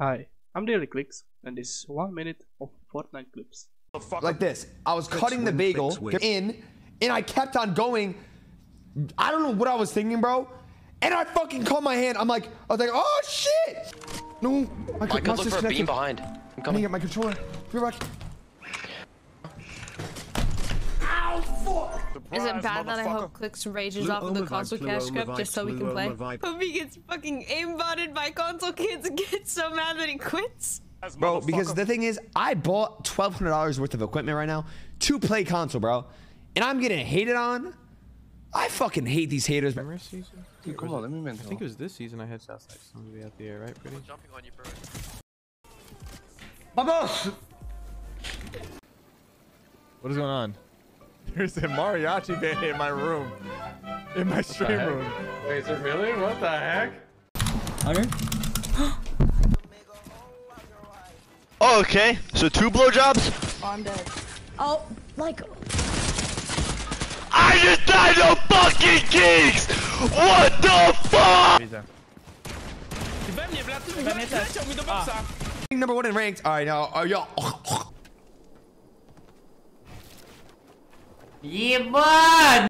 Hi, I'm Daily Clix, and this is 1 minute of Fortnite clips. Like this, I was cutting the bagel in, and I kept on going. I don't know what I was thinking, bro. And I fucking caught my hand. I was like, oh shit! No, my I could look for a beam behind. I'm coming. Get my controller. Is it bad that I hope Clix rages off of the console cash cup just so we can play? Hope he gets fucking aimbotted by console kids and gets so mad that he quits. Bro, because the thing is, I bought $1,200 worth of equipment right now to play console, bro. And I'm getting hated on. I fucking hate these haters. Remember season? Dude, come on, let me mention. I think it was this season I had somebody out the air, right? Pretty. Jumping on you, bro. Vamos! What is going on? There's a mariachi band in my room. In my stream room. Wait, is it really? What the heck? Okay. Oh, okay. So 2 blowjobs? Oh, I'm dead. Oh, like... I just died no fucking kings! What the fuck? Number 1 in ranked. Alright, now, y'all. Yeah, bud!